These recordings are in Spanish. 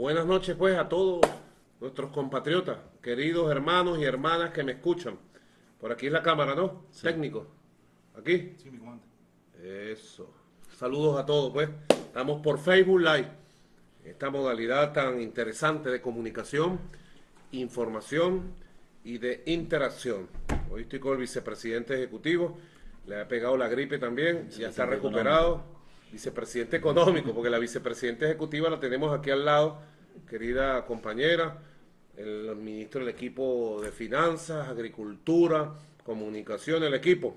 Buenas noches pues a todos nuestros compatriotas, queridos hermanos y hermanas que me escuchan. Por aquí es la cámara, ¿no? Sí. Técnico. ¿Aquí? Sí, mi comandante. Eso. Saludos a todos pues. Estamos por Facebook Live. Esta modalidad tan interesante de comunicación, información y de interacción. Hoy estoy con el vicepresidente ejecutivo. Le ha pegado la gripe también. Ya está recuperado. Económico. Vicepresidente económico, porque la vicepresidenta ejecutiva la tenemos aquí al lado, querida compañera, el ministro del equipo de finanzas, agricultura, comunicación, el equipo.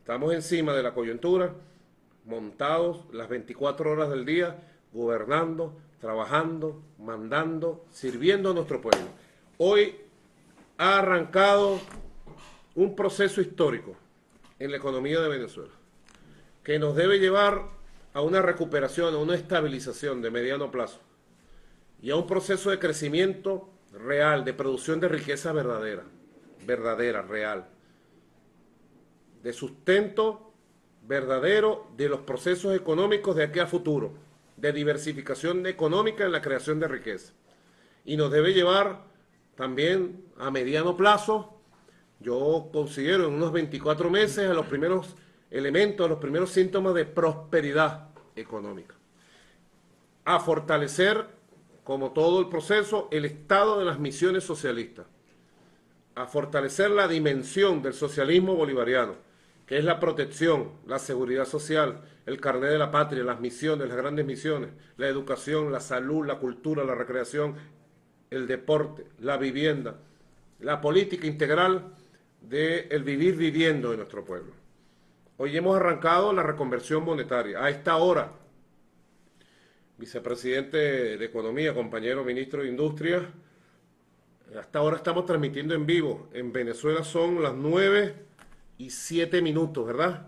Estamos encima de la coyuntura, montados las 24 horas del día, gobernando, trabajando, mandando, sirviendo a nuestro pueblo. Hoy ha arrancado un proceso histórico en la economía de Venezuela, que nos debe llevar a una recuperación, a una estabilización de mediano plazo y a un proceso de crecimiento real, de producción de riqueza verdadera, real, de sustento verdadero de los procesos económicos de aquí a futuro, de diversificación económica en la creación de riqueza. Y nos debe llevar también a mediano plazo, yo considero en unos 24 meses, a los primeros elementos, a los primeros síntomas de prosperidad económica. A fortalecer, como todo el proceso, el estado de las misiones socialistas. A fortalecer la dimensión del socialismo bolivariano, que es la protección, la seguridad social, el carnet de la patria, las misiones, las grandes misiones, la educación, la salud, la cultura, la recreación, el deporte, la vivienda, la política integral del vivir viviendo de nuestro pueblo. Hoy hemos arrancado la reconversión monetaria. A esta hora, vicepresidente de Economía, compañero ministro de Industria, hasta ahora estamos transmitiendo en vivo. En Venezuela son las 9:07, ¿verdad?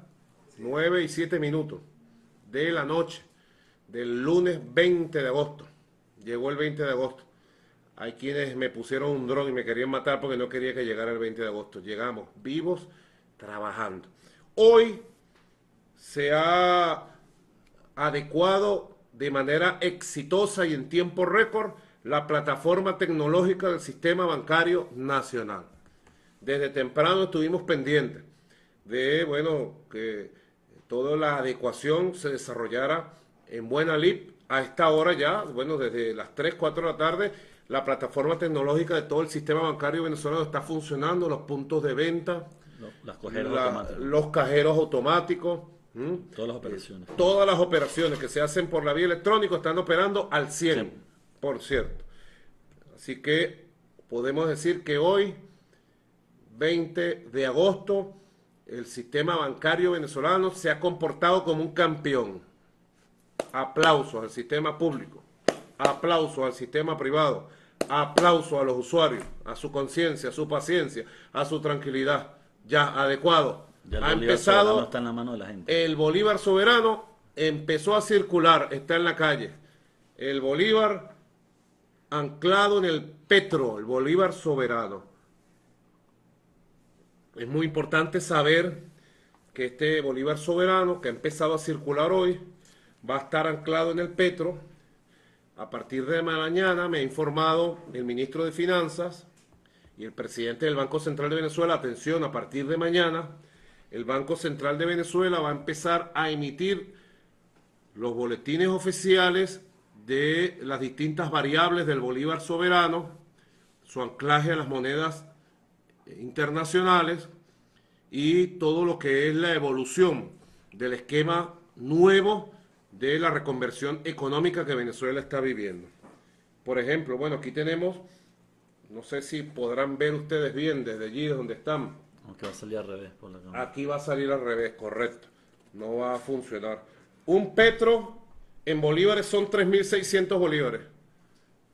Sí. 9:07 de la noche del lunes 20 de agosto. Llegó el 20 de agosto. Hay quienes me pusieron un dron y me querían matar porque no quería que llegara el 20 de agosto. Llegamos vivos, trabajando. Hoy se ha adecuado de manera exitosa y en tiempo récord la plataforma tecnológica del sistema bancario nacional. Desde temprano estuvimos pendientes de, bueno, que toda la adecuación se desarrollara en buena lid. A esta hora ya, bueno, desde las 3, 4 de la tarde, la plataforma tecnológica de todo el sistema bancario venezolano está funcionando, los puntos de venta, los cajeros automáticos, todas las operaciones. Todas las operaciones que se hacen por la vía electrónica están operando al 100%. Así que podemos decir que hoy, 20 de agosto, el sistema bancario venezolano se ha comportado como un campeón. Aplausos al sistema público, aplausos al sistema privado, aplausos a los usuarios, a su conciencia, a su paciencia, a su tranquilidad. Ya adecuado. Ya ha empezado, está en la mano de la gente. El Bolívar soberano empezó a circular, está en la calle. El Bolívar anclado en el Petro, el Bolívar soberano. Es muy importante saber que este Bolívar soberano que ha empezado a circular hoy va a estar anclado en el Petro. A partir de mañana me ha informado el ministro de Finanzas y el presidente del Banco Central de Venezuela, atención, a partir de mañana, el Banco Central de Venezuela va a empezar a emitir los boletines oficiales de las distintas variables del Bolívar soberano, su anclaje a las monedas internacionales y todo lo que es la evolución del esquema nuevo de la reconversión económica que Venezuela está viviendo. Por ejemplo, bueno, aquí tenemos... No sé si podrán ver ustedes bien desde allí donde están. Aunque va a salir al revés por la cámara. Aquí va a salir al revés, correcto. No va a funcionar. Un Petro en bolívares son 3.600 bolívares.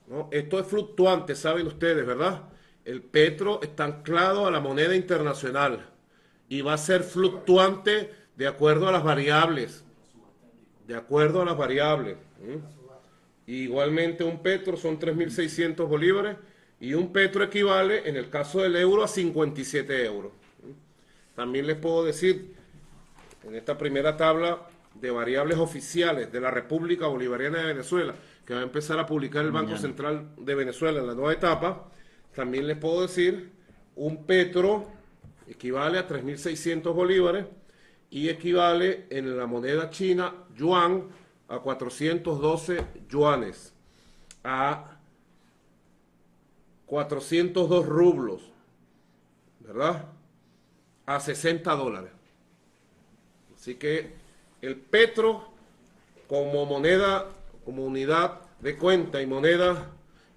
¿No? Esto es fluctuante, saben ustedes, ¿verdad? El Petro está anclado a la moneda internacional y va a ser fluctuante de acuerdo a las variables. De acuerdo a las variables. ¿Mm? Igualmente un Petro son 3.600 bolívares. Y un Petro equivale, en el caso del euro, a 57 euros. También les puedo decir, en esta primera tabla de variables oficiales de la República Bolivariana de Venezuela, que va a empezar a publicar el Banco Central de Venezuela en la nueva etapa. También les puedo decir, un Petro equivale a 3.600 bolívares y equivale en la moneda china, yuan, a 412 yuanes, a 402 rublos, ¿verdad? A 60 dólares. Así que el Petro como moneda, como unidad de cuenta y moneda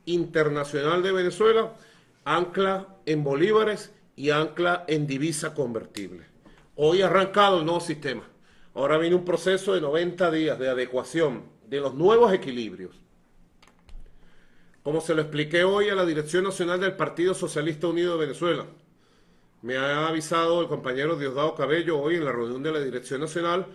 internacional de Venezuela, ancla en bolívares y ancla en divisa convertible. Hoy ha arrancado el nuevo sistema. Ahora viene un proceso de 90 días de adecuación de los nuevos equilibrios. Como se lo expliqué hoy a la Dirección Nacional del Partido Socialista Unido de Venezuela, me ha avisado el compañero Diosdado Cabello hoy en la reunión de la Dirección Nacional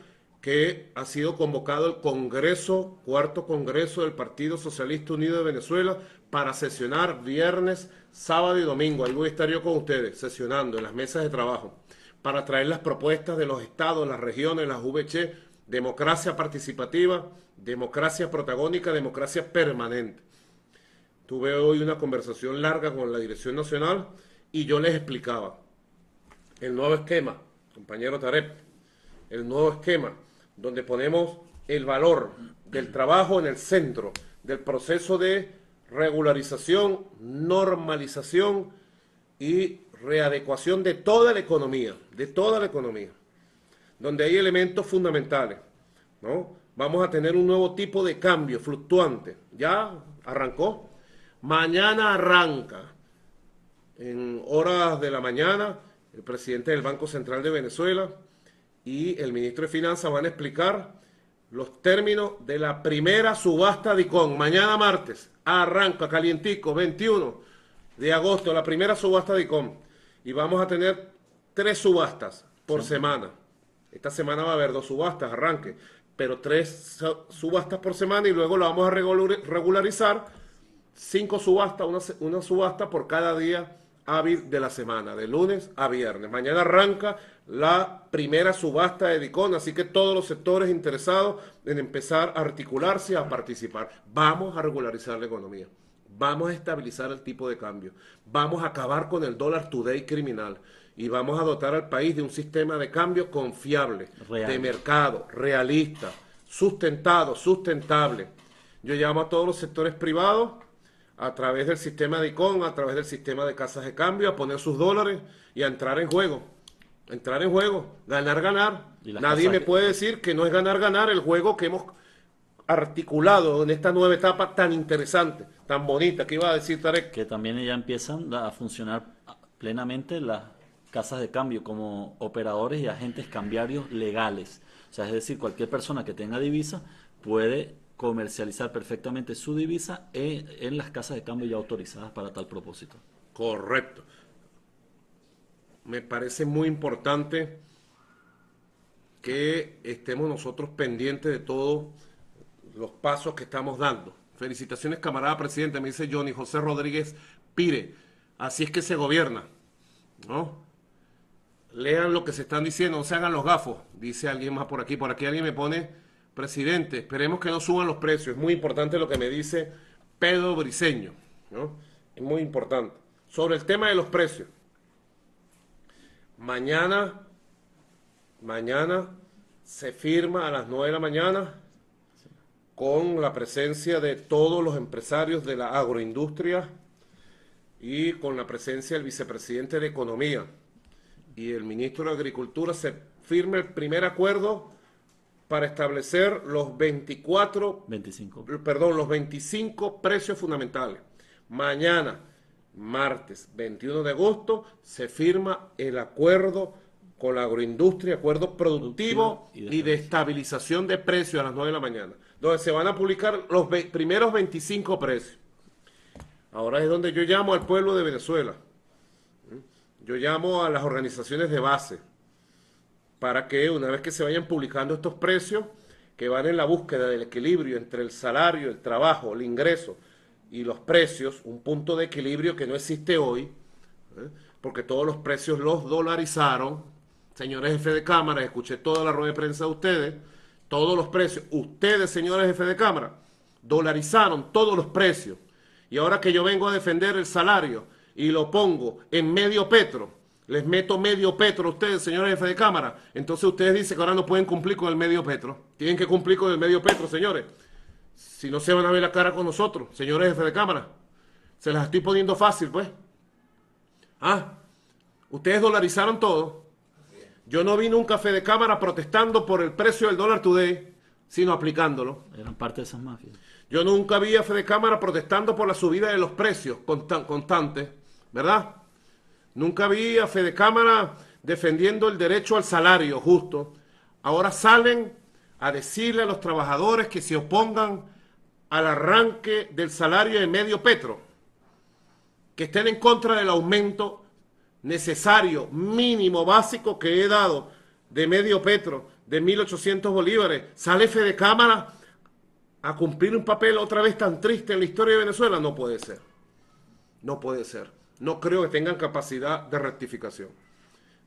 que ha sido convocado el Congreso, Cuarto Congreso del Partido Socialista Unido de Venezuela, para sesionar viernes, sábado y domingo. Ahí voy a estar yo con ustedes, sesionando en las mesas de trabajo, para traer las propuestas de los estados, las regiones, las UVCH, democracia participativa, democracia protagónica, democracia permanente. Tuve hoy una conversación larga con la Dirección Nacional y yo les explicaba el nuevo esquema, compañero Tarek, el nuevo esquema donde ponemos el valor del trabajo en el centro del proceso de regularización, normalización y readecuación de toda la economía, donde hay elementos fundamentales, ¿no? Vamos a tener un nuevo tipo de cambio fluctuante, ya arrancó, mañana arranca, en horas de la mañana, el presidente del Banco Central de Venezuela y el ministro de Finanzas van a explicar los términos de la primera subasta DICOM. Mañana martes, arranca calientico, 21 de agosto, la primera subasta DICOM. Y vamos a tener 3 subastas por semana. Esta semana va a haber 2 subastas, arranque, pero 3 subastas por semana y luego la vamos a regularizar. 5 subastas, una subasta por cada día hábil de la semana, de lunes a viernes. Mañana arranca la primera subasta de DICOM, así que todos los sectores interesados en empezar a articularse, a participar. Vamos a regularizar la economía, vamos a estabilizar el tipo de cambio, vamos a acabar con el dólar today criminal y vamos a dotar al país de un sistema de cambio confiable, real, de mercado, realista, sustentado, sustentable. Yo llamo a todos los sectores privados a través del sistema de DICOM, a través del sistema de casas de cambio, a poner sus dólares y a entrar en juego. Entrar en juego, ganar, ganar. Nadie me puede decir que no es ganar, ganar el juego que hemos articulado en esta nueva etapa tan interesante, tan bonita. ¿Qué iba a decir, Tarek? Que también ya empiezan a funcionar plenamente las casas de cambio como operadores y agentes cambiarios legales. O sea, es decir, cualquier persona que tenga divisa puede comercializar perfectamente su divisa en las casas de cambio ya autorizadas para tal propósito. Correcto. Me parece muy importante que estemos nosotros pendientes de todos los pasos que estamos dando. Felicitaciones, camarada presidente, me dice Johnny José Rodríguez Pire. Así es que se gobierna, ¿no? Lean lo que se están diciendo, no se hagan los gafos, dice alguien más por aquí. Por aquí alguien me pone... Presidente, esperemos que no suban los precios. Es muy importante lo que me dice Pedro Briceño, ¿no? Es muy importante. Sobre el tema de los precios. Mañana se firma a las 9 de la mañana con la presencia de todos los empresarios de la agroindustria y con la presencia del vicepresidente de Economía y el ministro de Agricultura. Se firma el primer acuerdo para establecer los 25 precios fundamentales. Mañana, martes 21 de agosto, se firma el acuerdo con la agroindustria, acuerdo productivo y de estabilización de precios a las 9 de la mañana, donde se van a publicar los primeros 25 precios. Ahora es donde yo llamo al pueblo de Venezuela. Yo llamo a las organizaciones de base, para que una vez que se vayan publicando estos precios, que van en la búsqueda del equilibrio entre el salario, el trabajo, el ingreso y los precios, un punto de equilibrio que no existe hoy, porque todos los precios los dolarizaron. Señores jefes de Cámara, escuché toda la rueda de prensa de ustedes, todos los precios. Ustedes, señores jefes de Cámara, dolarizaron todos los precios. Y ahora que yo vengo a defender el salario y lo pongo en medio Petro, les meto medio Petro a ustedes, señores de Fedecámaras, entonces ustedes dicen que ahora no pueden cumplir con el medio Petro. Tienen que cumplir con el medio Petro, señores. Si no, se van a ver la cara con nosotros, señores de Fedecámaras. Se las estoy poniendo fácil, pues. Ah, ustedes dolarizaron todo. Yo no vi nunca a Fedecámaras protestando por el precio del dólar today, sino aplicándolo. Eran parte de esas mafias. Yo nunca vi a Fedecámaras protestando por la subida de los precios constantes, ¿verdad? Nunca vi a Fedecámaras defendiendo el derecho al salario justo. Ahora salen a decirle a los trabajadores que se opongan al arranque del salario de medio Petro, que estén en contra del aumento necesario, mínimo, básico que he dado de medio Petro, de 1.800 bolívares. ¿Sale Fedecámaras a cumplir un papel otra vez tan triste en la historia de Venezuela? No puede ser. No puede ser. No creo que tengan capacidad de rectificación.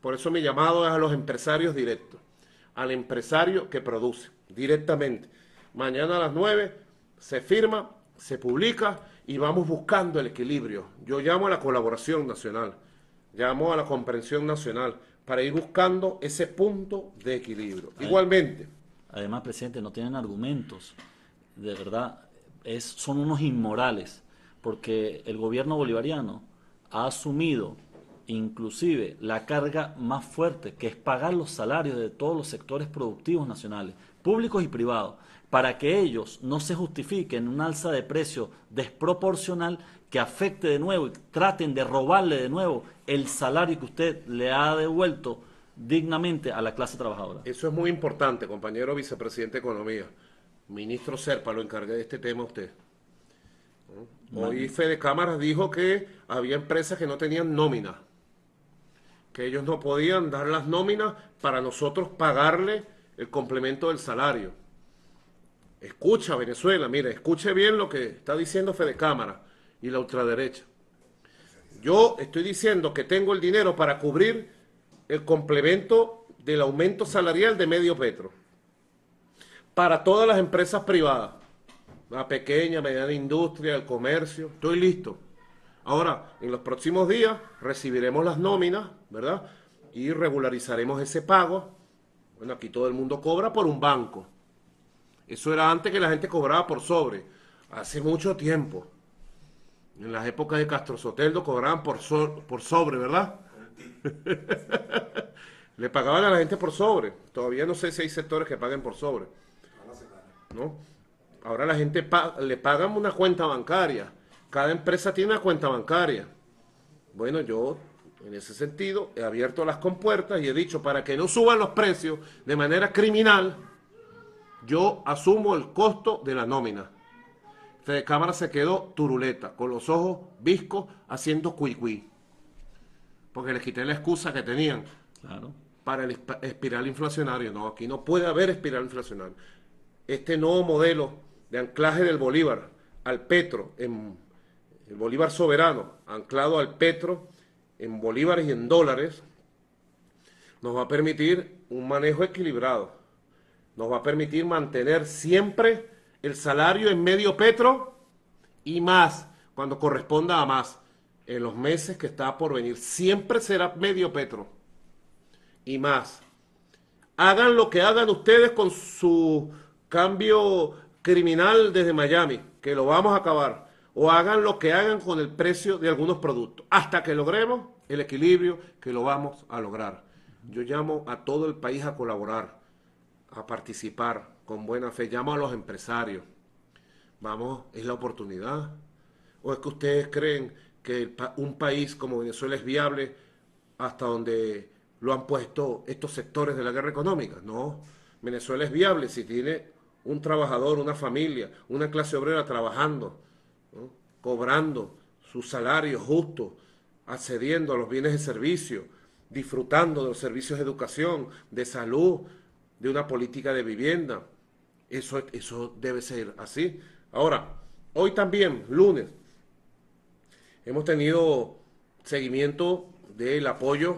Por eso mi llamado es a los empresarios directos, al empresario que produce directamente. Mañana a las 9 se firma, se publica y vamos buscando el equilibrio. Yo llamo a la colaboración nacional, llamo a la comprensión nacional para ir buscando ese punto de equilibrio. Igualmente. Además, presidente, no tienen argumentos. De verdad, son unos inmorales, porque el gobierno bolivariano ha asumido inclusive la carga más fuerte, que es pagar los salarios de todos los sectores productivos nacionales, públicos y privados, para que ellos no se justifiquen un alza de precio desproporcional que afecte de nuevo y traten de robarle de nuevo el salario que usted le ha devuelto dignamente a la clase trabajadora. Eso es muy importante, compañero vicepresidente de Economía. Ministro Serpa, lo encargué de este tema a usted. Hoy Fedecámaras dijo que había empresas que no tenían nómina, que ellos no podían dar las nóminas para nosotros pagarle el complemento del salario. Escucha, Venezuela, mire, escuche bien lo que está diciendo Fedecámaras y la ultraderecha. Yo estoy diciendo que tengo el dinero para cubrir el complemento del aumento salarial de medio Petro para todas las empresas privadas, la pequeña, mediana industria, el comercio. Estoy listo. Ahora, en los próximos días recibiremos las nóminas, ¿verdad? Y regularizaremos ese pago. Bueno, aquí todo el mundo cobra por un banco. Eso era antes, que la gente cobraba por sobre. Hace mucho tiempo. En las épocas de Castro Soteldo cobraban por sobre, ¿verdad? Le pagaban a la gente por sobre. Todavía no sé si hay sectores que paguen por sobre, ¿no? Ahora la gente le pagan una cuenta bancaria. Cada empresa tiene una cuenta bancaria. Bueno, yo en ese sentido he abierto las compuertas y he dicho, para que no suban los precios de manera criminal, yo asumo el costo de la nómina. Fedecámaras se quedó turuleta, con los ojos viscos, haciendo cuicuí, porque les quité la excusa que tenían, claro, para el espiral inflacionario. No, aquí no puede haber espiral inflacionario. Este nuevo modelo de anclaje del Bolívar al Petro, en el Bolívar soberano, anclado al Petro en bolívares y en dólares, nos va a permitir un manejo equilibrado, nos va a permitir mantener siempre el salario en medio Petro y más, cuando corresponda a más, en los meses que está por venir. Siempre será medio Petro y más. Hagan lo que hagan ustedes con su cambio criminal desde Miami, que lo vamos a acabar, o hagan lo que hagan con el precio de algunos productos, hasta que logremos el equilibrio, que lo vamos a lograr. Yo llamo a todo el país a colaborar, a participar con buena fe. Llamo a los empresarios. Vamos, es la oportunidad. ¿O es que ustedes creen que un país como Venezuela es viable hasta donde lo han puesto estos sectores de la guerra económica? No, Venezuela es viable si tiene un trabajador, una familia, una clase obrera trabajando, ¿no? Cobrando su salario justo, accediendo a los bienes de servicio, disfrutando de los servicios de educación, de salud, de una política de vivienda. Eso debe ser así. Ahora, hoy también, lunes, hemos tenido seguimiento del apoyo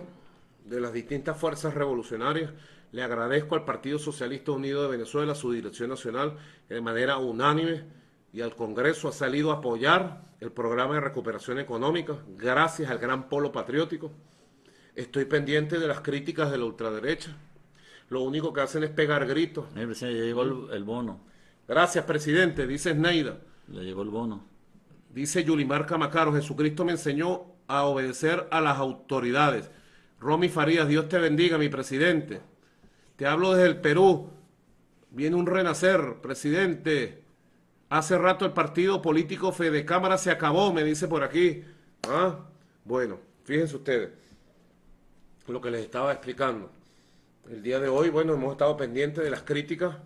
de las distintas fuerzas revolucionarias. Le agradezco al Partido Socialista Unido de Venezuela, su dirección nacional, que de manera unánime y al Congreso ha salido a apoyar el programa de recuperación económica gracias al gran polo patriótico. Estoy pendiente de las críticas de la ultraderecha. Lo único que hacen es pegar gritos. Ya llegó el bono. Gracias, presidente, dice Sneida. Le llegó el bono. Dice Yulimar Camacaro, Jesucristo me enseñó a obedecer a las autoridades. Romy Farías, Dios te bendiga, mi presidente. Te hablo desde el Perú. Viene un renacer, presidente. Hace rato el partido político Fedecámaras se acabó, me dice por aquí. ¿Ah? Bueno, fíjense ustedes lo que les estaba explicando. El día de hoy, bueno, hemos estado pendientes de las críticas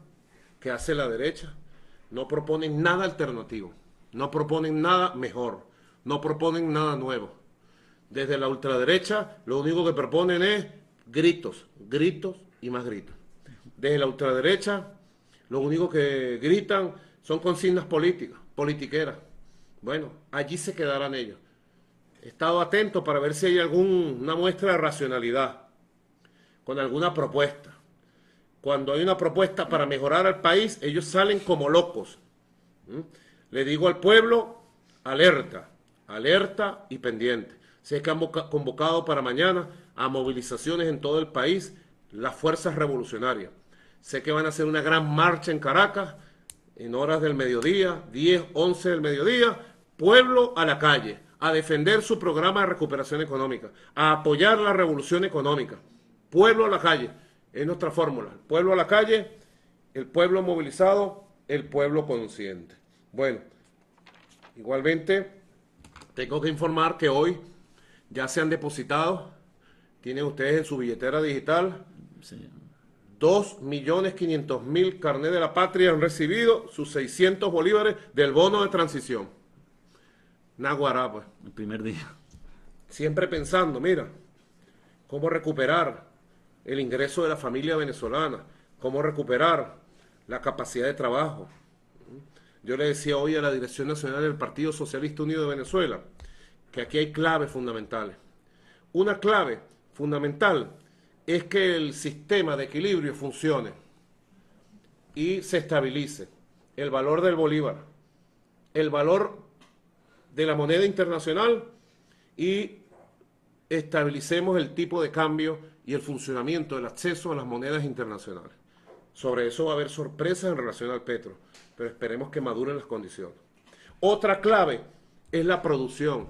que hace la derecha. No proponen nada alternativo, no proponen nada mejor, no proponen nada nuevo. Desde la ultraderecha lo único que proponen es gritos, gritos y más gritos. Desde la ultraderecha lo único que gritan son consignas políticas, politiqueras. Bueno, allí se quedarán ellos. He estado atento para ver si hay alguna muestra de racionalidad, con alguna propuesta. Cuando hay una propuesta para mejorar al país, ellos salen como locos. ¿Mm? Le digo al pueblo, alerta, alerta y pendiente. Se han convocado para mañana a movilizaciones en todo el país las fuerzas revolucionarias. Sé que van a hacer una gran marcha en Caracas, en horas del mediodía, 10, 11 del mediodía, pueblo a la calle, a defender su programa de recuperación económica, a apoyar la revolución económica. Pueblo a la calle, es nuestra fórmula. El pueblo a la calle, el pueblo movilizado, el pueblo consciente. Bueno, igualmente tengo que informar que hoy ya se han depositado, tienen ustedes en su billetera digital, sí, 2.500.000 carnet de la patria han recibido sus 600 bolívares del bono de transición. Naguará, pues. El primer día. Siempre pensando, mira, cómo recuperar el ingreso de la familia venezolana, cómo recuperar la capacidad de trabajo. Yo le decía hoy a la Dirección Nacional del Partido Socialista Unido de Venezuela que aquí hay claves fundamentales. Una clave fundamental es que el sistema de equilibrio funcione y se estabilice. El valor del bolívar, el valor de la moneda internacional y estabilicemos el tipo de cambio y el funcionamiento del acceso a las monedas internacionales. Sobre eso va a haber sorpresas en relación al Petro, pero esperemos que maduren las condiciones. Otra clave es la producción.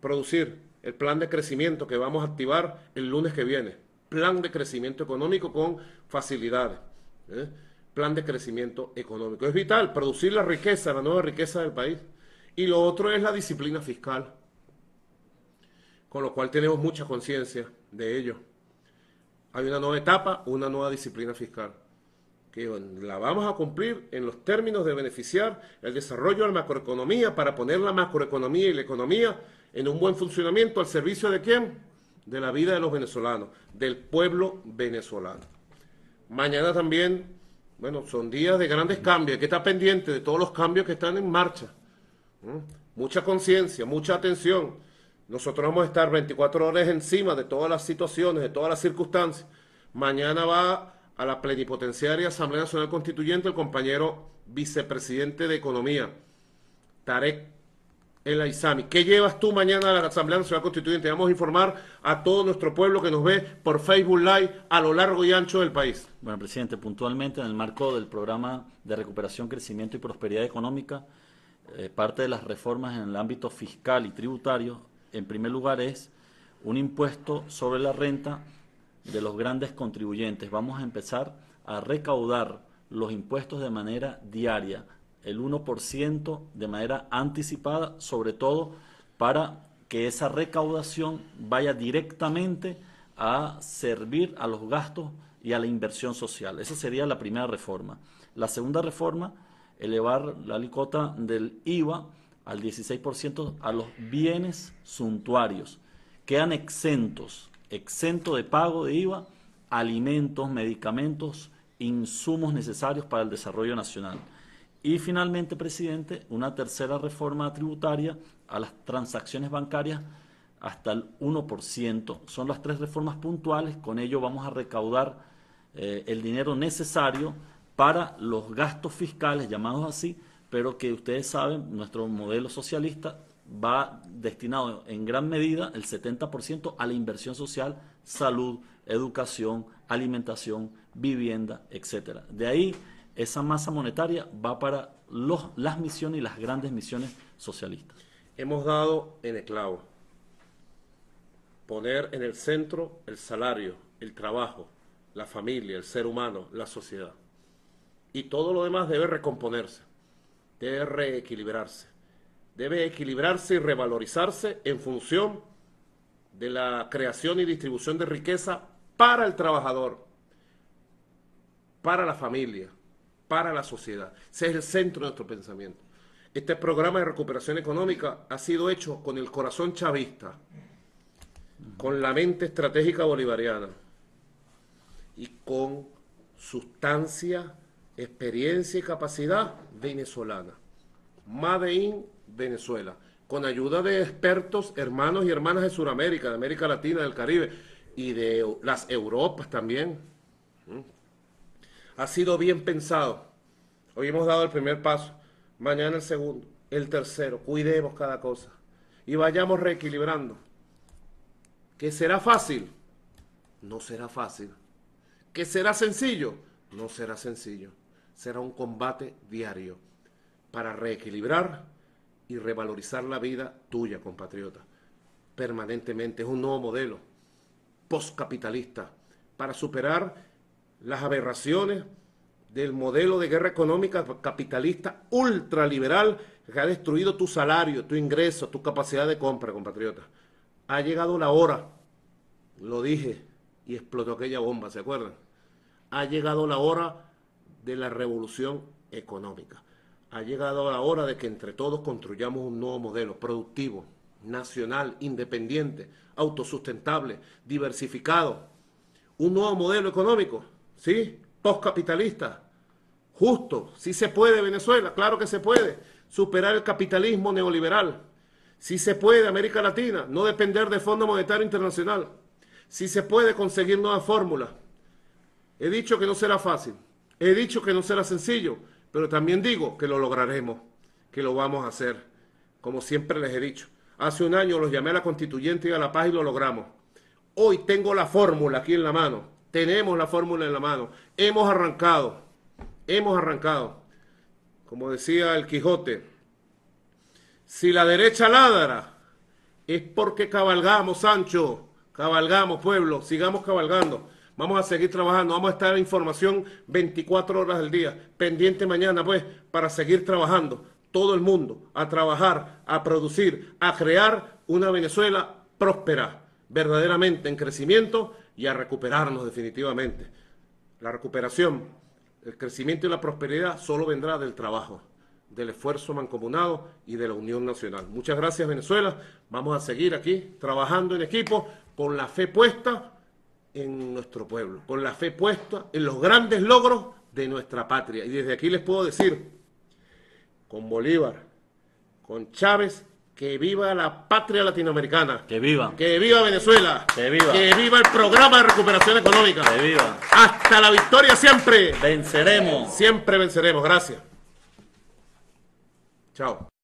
Producir el plan de crecimiento que vamos a activar el lunes que viene. Plan de crecimiento económico con facilidades. Plan de crecimiento económico. Es vital producir la riqueza, la nueva riqueza del país. Y lo otro es la disciplina fiscal, con lo cual tenemos mucha conciencia de ello. Hay una nueva etapa, una nueva disciplina fiscal, que la vamos a cumplir en los términos de beneficiar el desarrollo de la macroeconomía para poner la macroeconomía y la economía en un buen funcionamiento al servicio de ¿quién? De la vida de los venezolanos, del pueblo venezolano. Mañana también, bueno, son días de grandes cambios, hay que estar pendiente de todos los cambios que están en marcha. Mucha conciencia, mucha atención. Nosotros vamos a estar 24 horas encima de todas las situaciones, de todas las circunstancias. Mañana va a la plenipotenciaria Asamblea Nacional Constituyente el compañero vicepresidente de Economía, Tarek El Aissami. ¿Qué llevas tú mañana a la Asamblea Nacional Constituyente? Vamos a informar a todo nuestro pueblo que nos ve por Facebook Live a lo largo y ancho del país. Bueno, presidente, puntualmente en el marco del programa de recuperación, crecimiento y prosperidad económica, parte de las reformas en el ámbito fiscal y tributario, en primer lugar es un impuesto sobre la renta de los grandes contribuyentes. Vamos a empezar a recaudar los impuestos de manera diaria, el 1% de manera anticipada, sobre todo para que esa recaudación vaya directamente a servir a los gastos y a la inversión social. Esa sería la primera reforma. La segunda reforma, elevar la alícuota del IVA al 16% a los bienes suntuarios. Quedan exentos de pago de IVA, alimentos, medicamentos, insumos necesarios para el desarrollo nacional. Y finalmente, presidente, una tercera reforma tributaria a las transacciones bancarias hasta el 1%. Son las tres reformas puntuales, con ello vamos a recaudar el dinero necesario para los gastos fiscales, llamados así, pero que ustedes saben, nuestro modelo socialista va destinado en gran medida, el 70%, a la inversión social, salud, educación, alimentación, vivienda, etc. De ahí, esa masa monetaria va para las misiones y las grandes misiones socialistas. Hemos dado en el clavo. Poner en el centro el salario, el trabajo, la familia, el ser humano, la sociedad. Y todo lo demás debe recomponerse, debe reequilibrarse. Debe equilibrarse y revalorizarse en función de la creación y distribución de riqueza para el trabajador, para la familia, para la sociedad. Ese es el centro de nuestro pensamiento. Este programa de recuperación económica ha sido hecho con el corazón chavista, con la mente estratégica bolivariana y con sustancia, experiencia y capacidad venezolana. Made in Venezuela, con ayuda de expertos, hermanos y hermanas de Sudamérica, de América Latina, del Caribe y de las Europas también. Ha sido bien pensado. Hoy hemos dado el primer paso, mañana el segundo, el tercero. Cuidemos cada cosa y vayamos reequilibrando. ¿Que será fácil? No será fácil. ¿Que será sencillo? No será sencillo. Será un combate diario para reequilibrar y revalorizar la vida tuya, compatriota, permanentemente. Es un nuevo modelo postcapitalista para superar las aberraciones del modelo de guerra económica capitalista ultraliberal que ha destruido tu salario, tu ingreso, tu capacidad de compra, compatriota. Ha llegado la hora, lo dije, y explotó aquella bomba, ¿se acuerdan? Ha llegado la hora de la revolución económica. Ha llegado la hora de que entre todos construyamos un nuevo modelo productivo, nacional, independiente, autosustentable, diversificado. Un nuevo modelo económico, ¿sí? Postcapitalista, justo. Sí se puede, Venezuela, claro que se puede. Superar el capitalismo neoliberal. Sí se puede, América Latina, no depender del Fondo Monetario Internacional. Sí se puede conseguir nuevas fórmulas. He dicho que no será fácil. He dicho que no será sencillo. Pero también digo que lo lograremos, que lo vamos a hacer, como siempre les he dicho. Hace un año los llamé a la Constituyente y a la Paz y lo logramos. Hoy tengo la fórmula aquí en la mano, tenemos la fórmula en la mano. Hemos arrancado, hemos arrancado. Como decía el Quijote, si la derecha ladra, es porque cabalgamos, Sancho, cabalgamos, pueblo, sigamos cabalgando. Vamos a seguir trabajando, vamos a estar en información 24 horas del día, pendiente mañana pues, para seguir trabajando, todo el mundo, a trabajar, a producir, a crear una Venezuela próspera, verdaderamente en crecimiento y a recuperarnos definitivamente. La recuperación, el crecimiento y la prosperidad solo vendrá del trabajo, del esfuerzo mancomunado y de la unión nacional. Muchas gracias, Venezuela, vamos a seguir aquí trabajando en equipo, con la fe puesta en nuestro pueblo, con la fe puesta en los grandes logros de nuestra patria. Y desde aquí les puedo decir, con Bolívar, con Chávez, que viva la patria latinoamericana. Que viva. Que viva Venezuela. Que viva. Que viva el programa de recuperación económica. Que viva. Hasta la victoria siempre. Venceremos. Siempre venceremos. Gracias. Chao.